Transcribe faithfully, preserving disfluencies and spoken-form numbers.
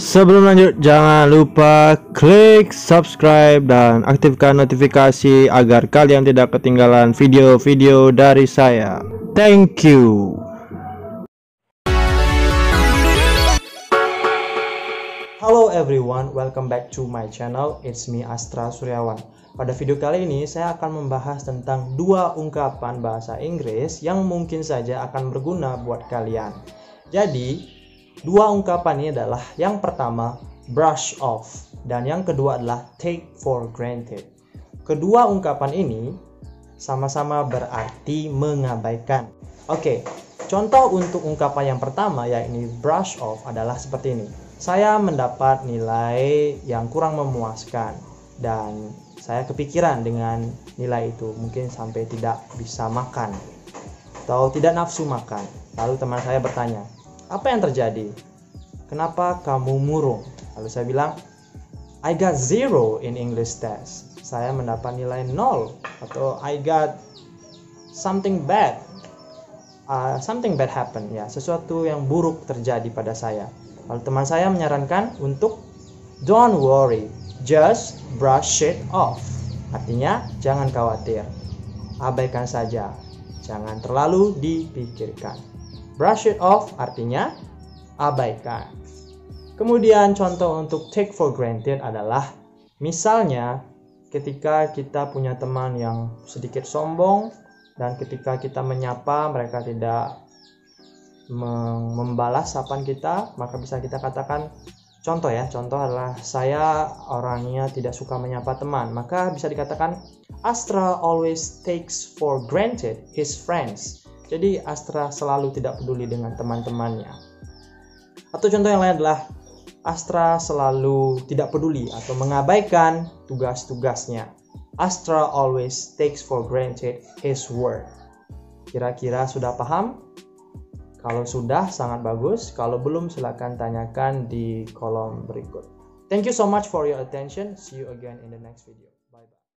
Sebelum lanjut, jangan lupa klik subscribe dan aktifkan notifikasi agar kalian tidak ketinggalan video-video dari saya. Thank you. Hello everyone, welcome back to my channel. It's me Astra Suryawan. Pada video kali ini saya akan membahas tentang dua ungkapan bahasa Inggris yang mungkin saja akan berguna buat kalian. Jadi dua ungkapan ini adalah, yang pertama brush off dan yang kedua adalah take for granted. Kedua ungkapan ini sama-sama berarti mengabaikan. Oke, contoh untuk ungkapan yang pertama yakni brush off adalah seperti ini. Saya mendapat nilai yang kurang memuaskan dan saya kepikiran dengan nilai itu, mungkin sampai tidak bisa makan atau tidak nafsu makan. Lalu teman saya bertanya, apa yang terjadi? Kenapa kamu murung? Lalu saya bilang, I got zero in English test. Saya mendapat nilai nol. Atau I got something bad. Uh, something bad happened. Ya, sesuatu yang buruk terjadi pada saya. Lalu teman saya menyarankan untuk don't worry, just brush it off. Artinya, jangan khawatir. Abaikan saja. Jangan terlalu dipikirkan. Brush it off artinya abaikan. Kemudian contoh untuk take for granted adalah, misalnya ketika kita punya teman yang sedikit sombong dan ketika kita menyapa mereka tidak membalas sapan kita, maka bisa kita katakan, contoh ya, contoh adalah saya orangnya tidak suka menyapa teman, maka bisa dikatakan Astra always takes for granted his friends. Jadi Astra selalu tidak peduli dengan teman-temannya. Atau contoh yang lain adalah Astra selalu tidak peduli atau mengabaikan tugas-tugasnya. Astra always takes for granted his work. Kira-kira sudah paham? Kalau sudah sangat bagus, kalau belum silakan tanyakan di kolom berikut. Thank you so much for your attention. See you again in the next video.